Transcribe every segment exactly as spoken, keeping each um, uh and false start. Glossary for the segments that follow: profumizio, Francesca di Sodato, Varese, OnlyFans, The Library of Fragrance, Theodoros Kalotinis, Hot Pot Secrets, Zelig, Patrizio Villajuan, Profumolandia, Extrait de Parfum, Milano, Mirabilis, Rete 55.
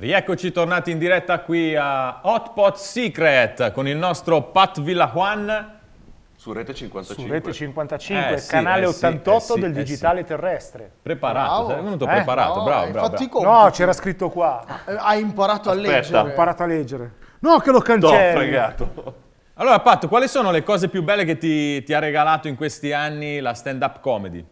Rieccoci tornati in diretta qui a Hot Pot Secret con il nostro Pat Villajuan. Su Rete cinquantacinque. Su Rete cinquantacinque, eh, sì, canale eh, ottantotto eh, sì, del digitale eh, sì. terrestre. Preparato, bravo. È venuto preparato, eh, no, bravo, bravo, bravo. No, c'era scritto qua. Hai imparato Aspetta. a leggere. Ho imparato a leggere. No, che lo cancelli. T'ho fregato. Allora, Pat, quali sono le cose più belle che ti, ti ha regalato in questi anni la stand-up comedy?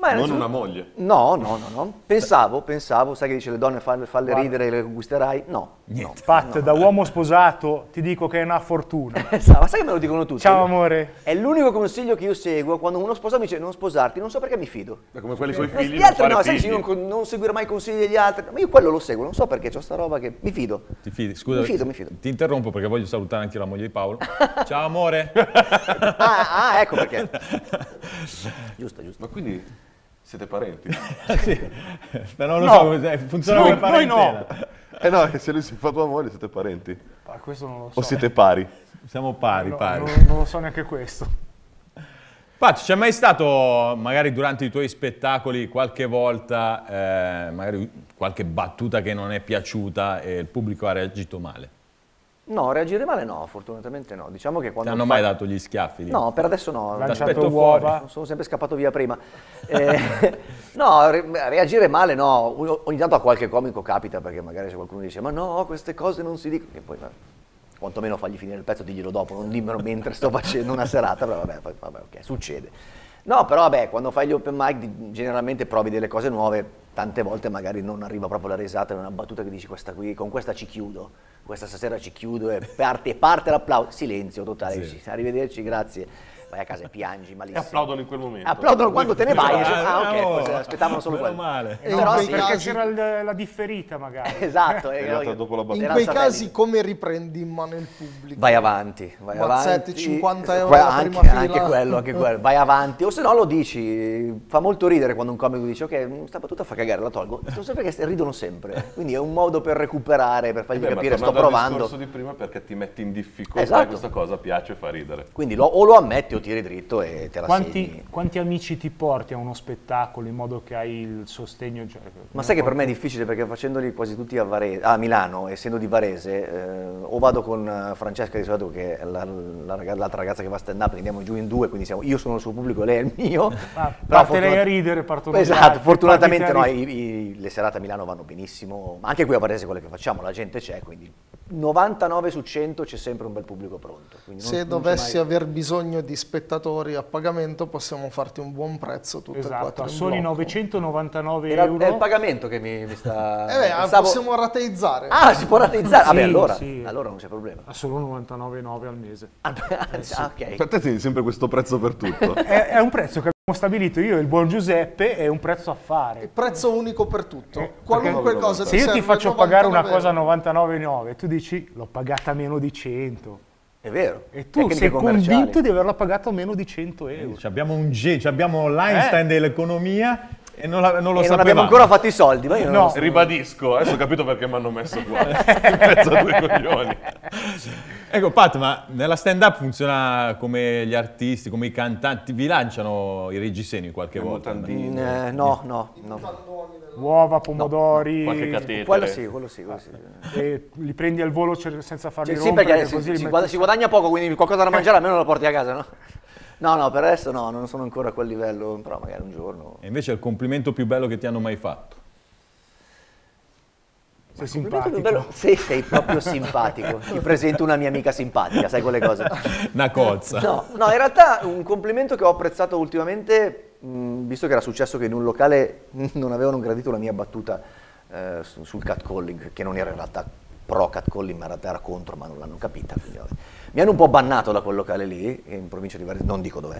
Ma non una moglie. No, no, no, no. Pensavo, pensavo, sai che dice le donne falle, falle ridere, le gusterai? No. no Pat, no. Da uomo sposato ti dico che è una fortuna. Esatto, ma sai che me lo dicono tutti? Ciao amore. È l'unico consiglio che io seguo quando uno sposato mi dice non sposarti, non so perché mi fido. È come quelli con i figli. Gli altri no, sai, io non, non seguire mai i consigli degli altri. Ma io quello lo seguo, non so perché, c'ho sta roba che mi fido. Ti fidi? Scusa. Mi fido, mi fido. Ti interrompo perché voglio salutare anche la moglie di Paolo. Ciao amore. ah, ah, ecco perché. Giusto, giusto. Ma quindi... Siete parenti? sì, ma non lo no. so, funziona come parentela. Noi no. Eh no, se lui si fa tua moglie siete parenti. Ma questo non lo so. O siete pari? Siamo pari, no, pari. Non, non lo so neanche questo. Pat, c'è mai stato, magari durante i tuoi spettacoli, qualche volta, eh, magari qualche battuta che non è piaciuta e il pubblico ha reagito male? No, reagire male no, fortunatamente no. Diciamo che quando... Ti hanno mai dato gli schiaffi? Lì? No, per adesso no. Lanciato uova. Sono sempre scappato via prima. Eh, no, re reagire male no. Ogni tanto a qualche comico capita, perché magari se qualcuno dice ma no, queste cose non si dicono... Che poi, vabbè, quantomeno fagli finire il pezzo, diglielo dopo, non dimmelo mentre sto facendo una serata, però vabbè, vabbè, ok, succede. No, però vabbè, quando fai gli open mic generalmente provi delle cose nuove, tante volte magari non arriva proprio la risata, è una battuta che dici questa qui, con questa ci chiudo, questa stasera ci chiudo e parte, parte l'applauso, silenzio totale, sì. dici, arrivederci, grazie, vai a casa e piangi malissimo. E applaudono in quel momento. Applaudono quando te ne vai, ah ok, forse aspettavano solo quello. Male. Eh, però sì, perché c'era la differita magari. Esatto. eh, dopo la battuta. In quei casi come riprendi in mano il pubblico? Vai avanti, vai avanti. cinquanta euro anche, prima anche fila. quello, anche quello, vai avanti, o se no lo dici, fa molto ridere quando un comico dice ok, questa battuta fa cagare, la tolgo, non so perché ridono sempre, quindi è un modo per recuperare, per fargli eh capire sto provando. Il discorso di prima perché ti metti in difficoltà, esatto. questa cosa piace e fa ridere. Quindi lo, o lo ammetti o tiri dritto e te la quanti, segni. Quanti amici ti porti a uno spettacolo in modo che hai il sostegno? Cioè, ma sai porti? Che per me è difficile perché facendoli quasi tutti a, Varese, a Milano, essendo di Varese, eh, o vado con Francesca di Sodato che è l'altra la, la, la, ragazza che va stand up, andiamo giù in due, quindi siamo, io sono il suo pubblico, lei è il mio. Ah, parte lei a ridere, partono gli altri. Esatto, fortunatamente no, I, i, le serate a Milano vanno benissimo, ma anche qui a Varese quelle che facciamo, la gente c'è, quindi novantanove su cento c'è sempre un bel pubblico pronto. Non, Se non dovessi mai... aver bisogno di spettatori a pagamento possiamo farti un buon prezzo tutte esatto, e quattro. Sono i novecentonovantanove euro. È il pagamento che mi, mi sta... Eh beh, Pensavo... possiamo rateizzare. Ah, si può rateizzare? Vabbè, sì, allora, sì. allora non c'è problema. A solo novantanove virgola nove al mese. Ah, eh, sì. okay. Per te tieni sempre questo prezzo per tutto. è, è un prezzo che... stabilito io e il buon Giuseppe è un prezzo a fare. Il prezzo unico per tutto. Eh, Qualunque cosa ti Se io ti faccio pagare una cosa novantanove virgola nove tu dici l'ho pagata meno di cento. È vero. E tu sei convinto di averla pagata meno di cento euro. Eh, abbiamo un G, abbiamo l'Einstein eh. dell'economia e non, la, non lo e sapevamo. Non abbiamo ancora fatto i soldi. Ma io no. non lo so. Ribadisco, adesso ho capito perché mi hanno messo qua. Il pezzo a due coglioni. Ecco Pat, ma nella stand-up funziona come gli artisti, come i cantanti, vi lanciano i reggiseni qualche il volta? In, eh, no, no, no. Uova, pomodori, no. qualche catetere. Quello sì, quello sì. Quello sì. E li prendi al volo senza farli cioè, rompere? Sì, perché così si, si, metti... si guadagna poco, quindi qualcosa da mangiare almeno lo porti a casa, no? No, no, per adesso no, non sono ancora a quel livello, però magari un giorno. E invece è il complimento più bello che ti hanno mai fatto? Sei simpatico. Bello. Sei, sei proprio simpatico. Ti presento una mia amica simpatica, sai quelle cose. Una cozza. No, no, in realtà un complimento che ho apprezzato ultimamente, mh, visto che era successo che in un locale non avevano gradito la mia battuta eh, sul catcalling, che non era in realtà pro catcalling, ma in realtà era contro, ma non l'hanno capita. Quindi, mi hanno un po' bannato da quel locale lì, in provincia di Varese, non dico dov'è.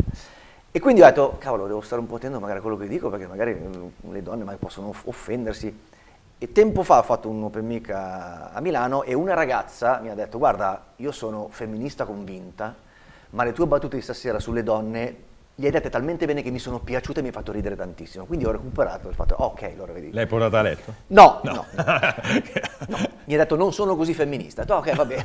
E quindi ho detto, cavolo, devo stare un po' attento magari a quello che dico, perché magari le donne mai possono offendersi. E tempo fa ho fatto un open mic a Milano e una ragazza mi ha detto guarda, io sono femminista convinta, ma le tue battute di stasera sulle donne le hai dette talmente bene che mi sono piaciute e mi hai fatto ridere tantissimo. Quindi ho recuperato il fatto, ok, allora vedi. L'hai portata a letto? No, no. no, no. Mi ha detto non sono così femminista. Detto, ok, va bene.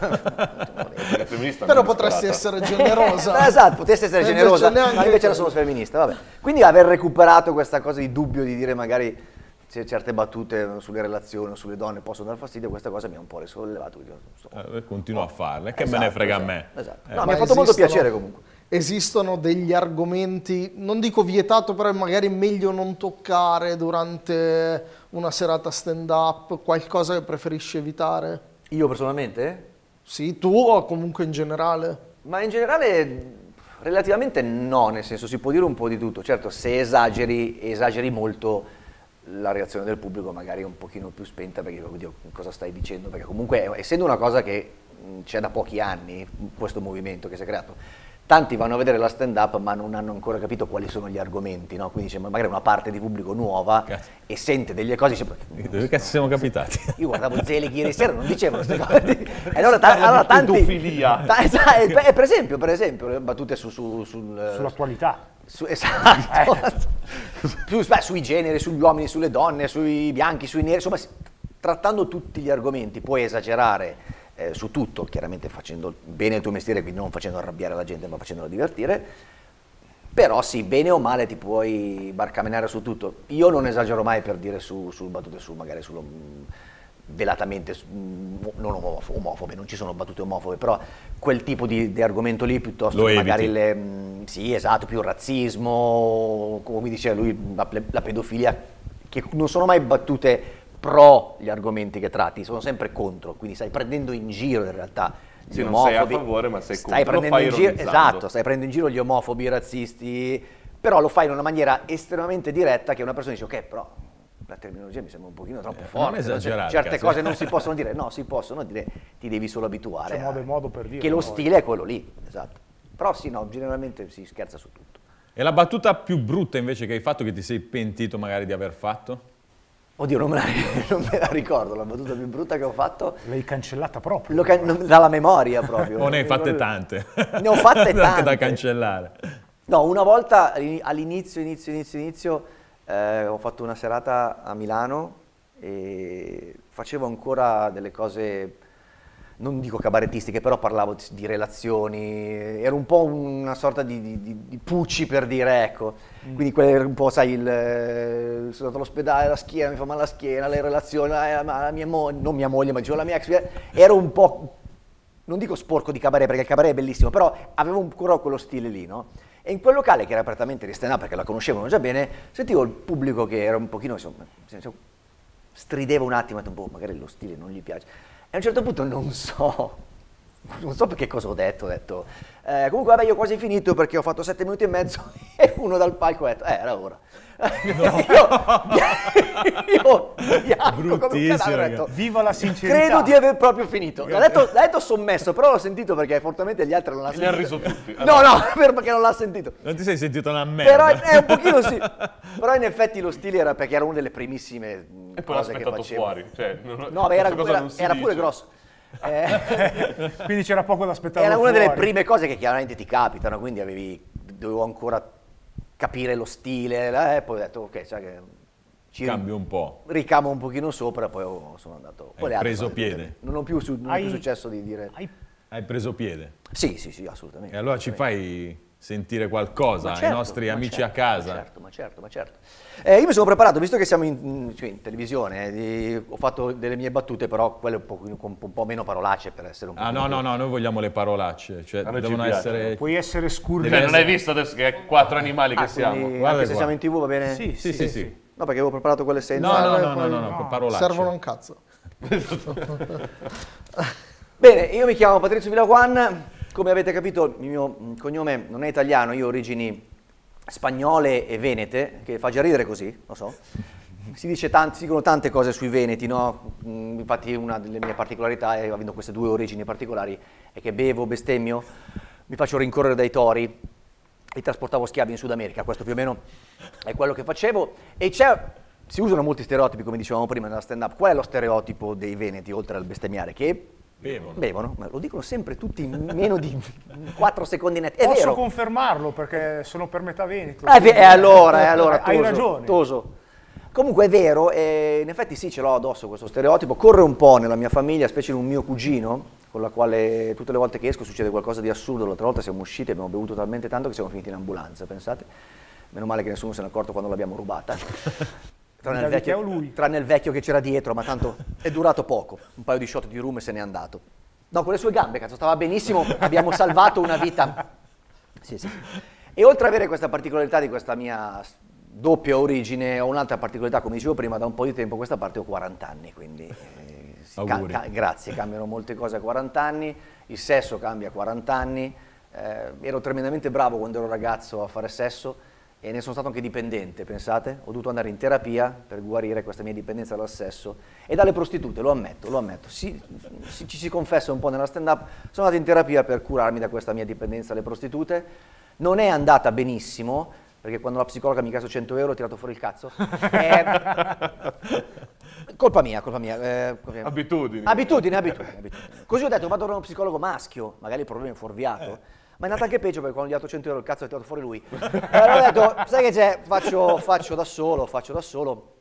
Però potresti essere generosa. Esatto, potresti essere generosa, ma invece non sono femminista, vabbè. Quindi aver recuperato questa cosa di dubbio di dire magari... se certe battute sulle relazioni o sulle donne possono dar fastidio, questa cosa mi ha un po' risollevato. So. Eh, continuo a farle, che esatto, me ne frega esatto. a me. Esatto. Eh. No, mi ha fatto esistono, molto piacere comunque. Esistono degli argomenti, non dico vietato, però magari meglio non toccare durante una serata stand-up, qualcosa che preferisci evitare? Io personalmente? Sì, tu o comunque in generale? Ma in generale... relativamente no, nel senso si può dire un po' di tutto, certo se esageri, esageri molto la reazione del pubblico magari è un pochino più spenta perché oddio, cosa stai dicendo, perché comunque essendo una cosa che c'è da pochi anni questo movimento che si è creato, tanti vanno a vedere la stand up ma non hanno ancora capito quali sono gli argomenti, no? Quindi c'è magari una parte di pubblico nuova cazzo. E sente delle cose dice, dove cazzo siamo capitati? Io guardavo Zelig ieri sera non dicevano queste cose e allora, ta allora tanti e per esempio per esempio battute su, su, sul, sull'attualità su, esatto eh. su, beh, sui generi, sugli uomini, sulle donne, sui bianchi, sui neri, insomma trattando tutti gli argomenti puoi esagerare Eh, su tutto, chiaramente facendo bene il tuo mestiere, quindi non facendo arrabbiare la gente ma facendola divertire, però sì, bene o male ti puoi barcamenare su tutto. Io non esagero mai per dire su, su battute su, magari sullo, mh, velatamente, su, mh, non omofobe, non ci sono battute omofobe, però quel tipo di, di argomento lì piuttosto lo che eviti. Magari le, mh, sì esatto, più il razzismo, come mi diceva lui, la, la pedofilia, che non sono mai battute pro gli argomenti che tratti, sono sempre contro, quindi stai prendendo in giro in realtà gli non omofobi. Non sei a favore ma sei contro, stai prendendo in giro, esatto, stai prendendo in giro gli omofobi, i razzisti, però lo fai in una maniera estremamente diretta che una persona dice ok però la terminologia mi sembra un pochino troppo eh, forte, esagerare, certe cazzo. Cose non si possono dire, no si possono dire, ti devi solo abituare, c'è modo e modo per dire, che lo stile è quello lì, esatto, però sì no, generalmente si scherza su tutto. E la battuta più brutta invece che hai fatto, che ti sei pentito magari di aver fatto? Oddio, non me, la, non me la ricordo, la battuta più brutta che ho fatto... L'hai cancellata proprio? Lo can dalla memoria proprio. O ne hai fatte tante? Ne ho fatte tante. Anche da cancellare. No, una volta all'inizio, inizio, inizio, inizio, eh, ho fatto una serata a Milano e facevo ancora delle cose, non dico cabarettistiche, però parlavo di relazioni, era un po' una sorta di, di, di, di pucci per dire, ecco. Mm. Quindi un po', sai, il, sono andato all'ospedale, la schiena, mi fa male la schiena, le relazioni, la, la mia moglie, non mia moglie, ma dicevo la mia ex, era un po', non dico sporco di cabaret, perché il cabaret è bellissimo, però avevo ancora quello stile lì, no? E in quel locale, che era apertamente di stand-up, perché la conoscevano già bene, sentivo il pubblico che era un pochino, insomma, strideva un attimo, un po', magari lo stile non gli piace. E a un certo punto non so, non so perché cosa ho detto, ho detto, eh, comunque vabbè io ho quasi finito perché ho fatto sette minuti e mezzo e uno dal palco ha detto, eh era ora. No. io, io bruttissimo, ho detto, viva la sincerità. Credo di aver proprio finito, l'ha detto, detto sommesso, però l'ho sentito perché fortunatamente gli altri non l'hanno sentito. Li ha riso tutti. No, no, perché non l'ha sentito. Non ti sei sentito una merda. Però è un pochino sì, però in effetti lo stile era perché era una delle primissime... E poi l'ha aspettato fuori, cioè, non, no, beh, era, era, era pure grosso. Eh, quindi c'era poco da aspettare. Era una fuori. Delle prime cose che chiaramente ti capitano, quindi avevi, dovevo ancora capire lo stile, eh, poi ho detto ok, cioè che ci cambio un po'. Ricamo un pochino sopra, poi oh, sono andato. Poi hai preso altre, piede. Non ho più, su, non hai, più successo di dire. Hai, hai preso piede? Sì, sì, sì, assolutamente. E allora assolutamente. Ci fai sentire qualcosa certo, ai nostri amici certo, a casa. Ma certo, ma certo, ma certo. Eh, io mi sono preparato, visto che siamo in, cioè in televisione, eh, di, ho fatto delle mie battute, però quelle un po', un, un po' meno parolacce per essere un po' Ah no, più... no, no, noi vogliamo le parolacce, cioè devono essere... Puoi essere scurrile. Cioè, non hai visto adesso che è quattro animali ah, che siamo? Guarda anche qua. Se siamo in tv va bene? Sì, sì, sì. sì, sì. sì. No, perché avevo preparato quelle senza... No, no, no, no, no, no, no, parolacce. Servono un cazzo. Bene, io mi chiamo Patrizio Villajuan. Come avete capito il mio cognome non è italiano, io ho origini spagnole e venete, che fa già ridere così, lo so. Si, dice tanti, si dicono tante cose sui veneti, no? Infatti una delle mie particolarità, è, avendo queste due origini particolari, è che bevo, bestemmio, mi faccio rincorrere dai tori e trasportavo schiavi in Sud America, questo più o meno è quello che facevo. E c'è, si usano molti stereotipi, come dicevamo prima nella stand-up, qual è lo stereotipo dei veneti, oltre al bestemmiare, che... Bevono. Bevono, ma lo dicono sempre tutti in meno di quattro secondi netti. Posso vero. confermarlo perché sono per metà Veneto. E eh, allora, eh, allora toso, hai ragione. Toso. Comunque è vero, eh, in effetti sì, ce l'ho addosso questo stereotipo, corre un po' nella mia famiglia, specie in un mio cugino, con la quale tutte le volte che esco succede qualcosa di assurdo. L'altra volta siamo usciti e abbiamo bevuto talmente tanto che siamo finiti in ambulanza, pensate. Meno male che nessuno se n'è accorto quando l'abbiamo rubata. Tranne il, vecchio, lui. tranne il vecchio che c'era dietro, ma tanto è durato poco. Un paio di shot di rum e se n'è andato. No, con le sue gambe, cazzo, stava benissimo, abbiamo salvato una vita. Sì, sì, sì. E oltre ad avere questa particolarità di questa mia doppia origine, ho un'altra particolarità, come dicevo prima, da un po' di tempo a questa parte ho quaranta anni, quindi... Eh, auguri. Ca- ca- grazie, cambiano molte cose a quaranta anni, il sesso cambia a quaranta anni, eh, ero tremendamente bravo quando ero ragazzo a fare sesso, e ne sono stato anche dipendente, pensate? Ho dovuto andare in terapia per guarire questa mia dipendenza dal sesso e dalle prostitute, lo ammetto, lo ammetto. Si, si, ci si confessa un po' nella stand-up. Sono andato in terapia per curarmi da questa mia dipendenza dalle prostitute. Non è andata benissimo, perché quando la psicologa mi ha chiesto cento euro ho tirato fuori il cazzo. Eh, Colpa mia, colpa mia. Eh, abitudini. Abitudine, abitudine, abitudine. Così ho detto, vado da uno psicologo maschio, magari il problema è forviato. Eh. Ma è andata anche peggio, perché quando gli ho dato cento euro il cazzo ho tirato fuori lui. Allora ho detto, sai che c'è, faccio, faccio da solo, faccio da solo.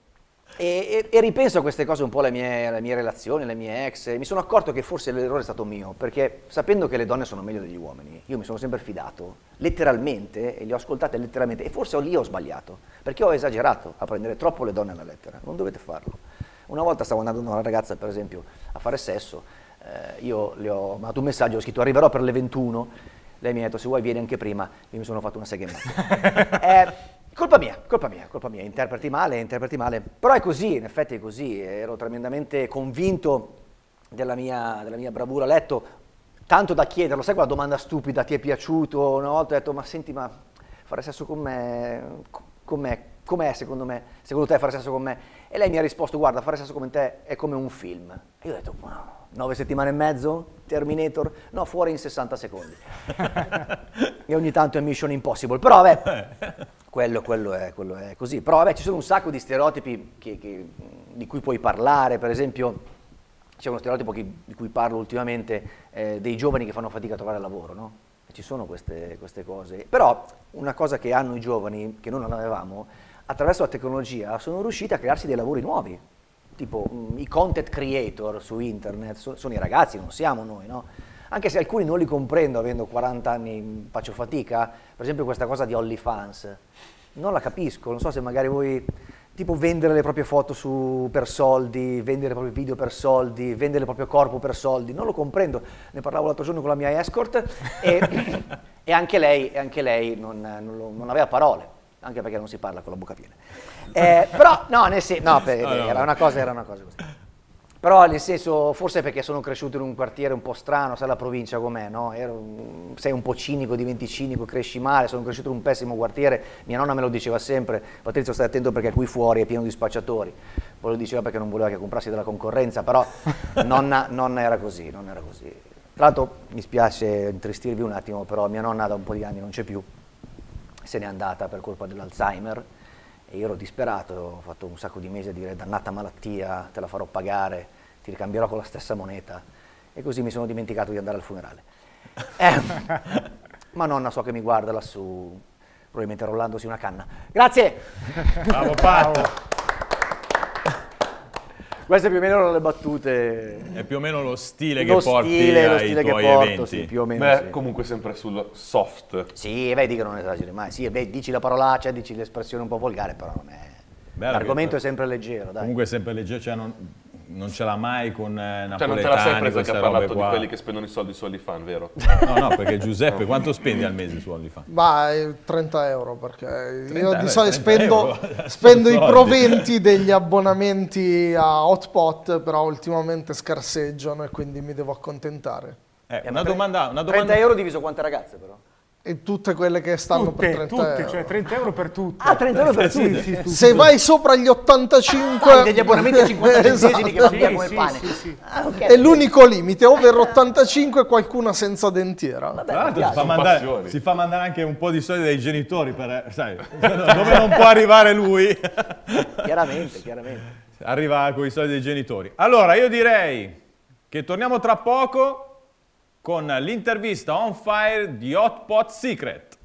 E, e, e ripenso a queste cose un po', le mie, le mie relazioni, le mie ex. E mi sono accorto che forse l'errore è stato mio, perché sapendo che le donne sono meglio degli uomini, io mi sono sempre fidato, letteralmente, e le ho ascoltate letteralmente. E forse lì ho sbagliato, perché ho esagerato a prendere troppo le donne alla lettera. Non dovete farlo. Una volta stavo andando da una ragazza, per esempio, a fare sesso. Eh, io le ho mandato un messaggio, ho scritto arriverò per le ventuno. Lei mi ha detto, se vuoi vieni anche prima, io mi sono fatto una sega in mano. eh, colpa mia, colpa mia, colpa mia, interpreti male, interpreti male. Però è così, in effetti è così, ero tremendamente convinto della mia, della mia bravura a letto, tanto da chiederlo, sai quella domanda stupida, ti è piaciuto? Una volta ho detto, ma senti, ma fare sesso con me, con me, com'è secondo me, secondo te fare sesso con me? E lei mi ha risposto, guarda, fare sesso con te è come un film. E io ho detto, wow. Nove settimane e mezzo, Terminator, no, fuori in sessanta secondi. E ogni tanto è Mission Impossible, però vabbè, quello, quello, è, quello è così. Però vabbè, ci sono un sacco di stereotipi che, che, di cui puoi parlare, per esempio c'è uno stereotipo che, di cui parlo ultimamente, eh, dei giovani che fanno fatica a trovare lavoro, no? E ci sono queste, queste cose, però una cosa che hanno i giovani, che noi non avevamo, attraverso la tecnologia sono riusciti a crearsi dei lavori nuovi. Tipo i content creator su internet, so, sono i ragazzi, non siamo noi, no? Anche se alcuni non li comprendo, avendo quaranta anni faccio fatica, per esempio questa cosa di OnlyFans, non la capisco, non so se magari voi, tipo vendere le proprie foto su, per soldi, vendere i propri video per soldi, vendere il proprio corpo per soldi, non lo comprendo, ne parlavo l'altro giorno con la mia escort e, e anche lei, anche lei non, non, non aveva parole. Anche perché non si parla con la bocca piena. Eh, però, no, nel senso, no, per, no, no, era una cosa, era una cosa così. Però, nel senso, forse perché sono cresciuto in un quartiere un po' strano, sai la provincia com'è, no? Ero, sei un po' cinico, diventi cinico, cresci male, sono cresciuto in un pessimo quartiere, mia nonna me lo diceva sempre, Patrizio stai attento perché qui fuori è pieno di spacciatori, poi lo diceva perché non voleva che comprassi della concorrenza, però nonna, nonna era così, nonna era così. Tra l'altro, mi spiace intristirvi un attimo, però mia nonna da un po' di anni non c'è più. Se n'è andata per colpa dell'Alzheimer e io ero disperato, ho fatto un sacco di mesi a dire dannata malattia, te la farò pagare, ti ricambierò con la stessa moneta e così mi sono dimenticato di andare al funerale. Eh, ma nonna so che mi guarda lassù, probabilmente rollandosi una canna. Grazie! Bravo Paolo! Queste più o meno erano le battute. È più o meno lo stile lo che porti stile, ai lo stile tuoi che porto, eventi. Sì, più o meno. Beh, sì. Comunque sempre sul soft. Sì, vedi che non esageri mai. Sì, beh, dici la parolaccia, dici l'espressione un po' volgare, però non è... Beh, l'argomento è sempre leggero, dai. Comunque è sempre leggero, cioè non, non ce l'ha mai con eh, napoletani. Cioè non te la sei presa che ha parlato qua. Di quelli che spendono i soldi su OnlyFans, vero? No, no, perché Giuseppe, quanto spendi al mese su OnlyFans? Ma trenta euro, perché trenta io di solito spendo, spendo i proventi degli abbonamenti a Hot Pot, però ultimamente scarseggiano e quindi mi devo accontentare. Eh, una, domanda, una domanda... trenta euro diviso quante ragazze, però? E tutte quelle che stanno tutte, per trenta tutte, euro. Cioè trenta euro per tutte. Ah, trenta euro per tutti. Sì, sì, se vai sopra gli ottantacinque... Ah, degli abbonamenti a cinquanta centesimi che vanno via come pane. Sì, sì. Ah, okay. È l'unico limite, ovvero ottantacinque qualcuna senza dentiera. Vabbè, tra l'altro si fa, mandare, si fa mandare anche un po' di soldi dai genitori, per, sai, dove non può arrivare lui. Chiaramente, chiaramente. Arriva con i soldi dei genitori. Allora, io direi che torniamo tra poco... con l'intervista on fire di Hot Pot Secret.